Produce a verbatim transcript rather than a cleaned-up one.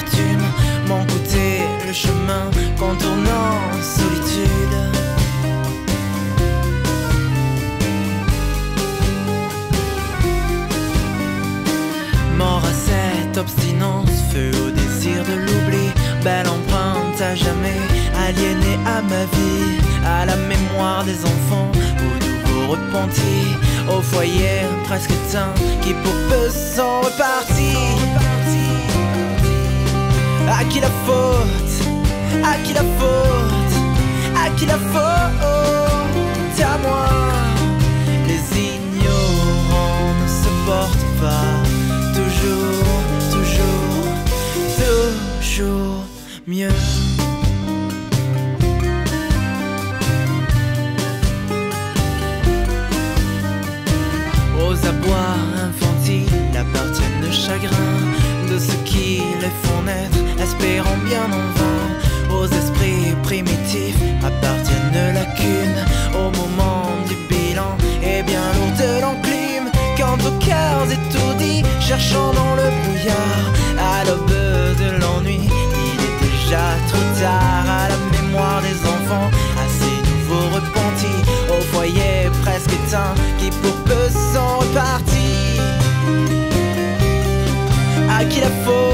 l'amertume m'ont coûté le chemin contournant solitude. Mort à cette obstinance, feu au désir de l'oubli, belle empreinte à jamais, aliénée à ma vie, à la mémoire des enfants, au nouveau repenti, au foyer presque éteint, qui pour peu sont repartis. À qui la faute? À qui la faute? À qui la faute? À moi. Les ignorants ne se portent pas toujours, toujours, toujours mieux. Aux abois infantiles appartiennent le chagrin de ceux qui les font naître, espérant bien en vain. Aux esprits primitifs appartiennent de lacunes au moment du bilan et bien lourd de l'enclume. Quant aux cœurs étourdis, cherchant dans le brouillard, à l'aube de l'ennui, il est déjà trop tard. À la mémoire des enfants, à ces nouveaux repentis, au foyer presque éteint qui pour peu sont repartis. À qui la faute?